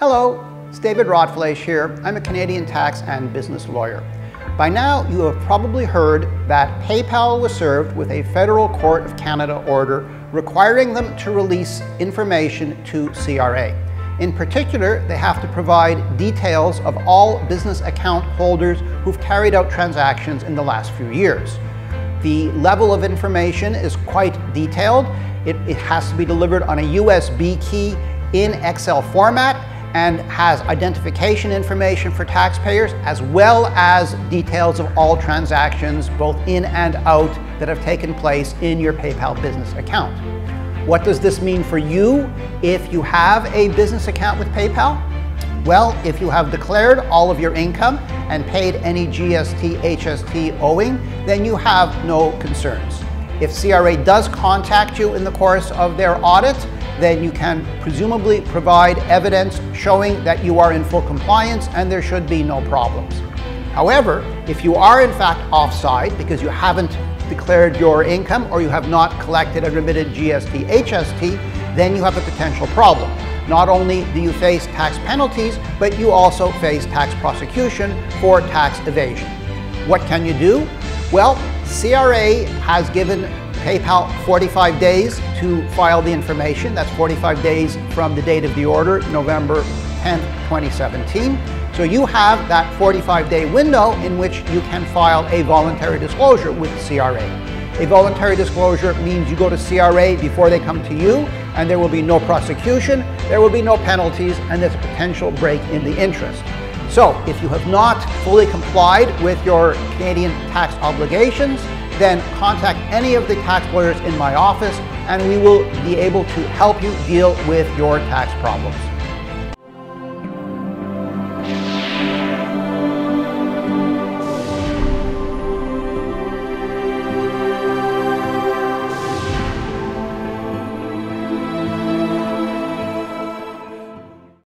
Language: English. Hello, it's David Rotfleisch here. I'm a Canadian tax and business lawyer. By now, you have probably heard that PayPal was served with a Federal Court of Canada order requiring them to release information to CRA. In particular, they have to provide details of all business account holders who've carried out transactions in the last few years. The level of information is quite detailed. It has to be delivered on a USB key in Excel format, and has identification information for taxpayers, as well as details of all transactions, both in and out, that have taken place in your PayPal business account. What does this mean for you if you have a business account with PayPal? Well, if you have declared all of your income and paid any GST/HST owing, then you have no concerns. If CRA does contact you in the course of their audit, then you can presumably provide evidence showing that you are in full compliance and there should be no problems. However, if you are in fact offside because you haven't declared your income or you have not collected and remitted GST/HST, then you have a potential problem. Not only do you face tax penalties, but you also face tax prosecution for tax evasion. What can you do? Well, CRA has given PayPal 45 days to file the information. That's 45 days from the date of the order, November 10th, 2017. So you have that 45-day window in which you can file a voluntary disclosure with CRA. A voluntary disclosure means you go to CRA before they come to you, and there will be no prosecution, there will be no penalties, and there's a potential break in the interest. So if you have not fully complied with your Canadian tax obligations, then contact any of the tax lawyers in my office and we will be able to help you deal with your tax problems.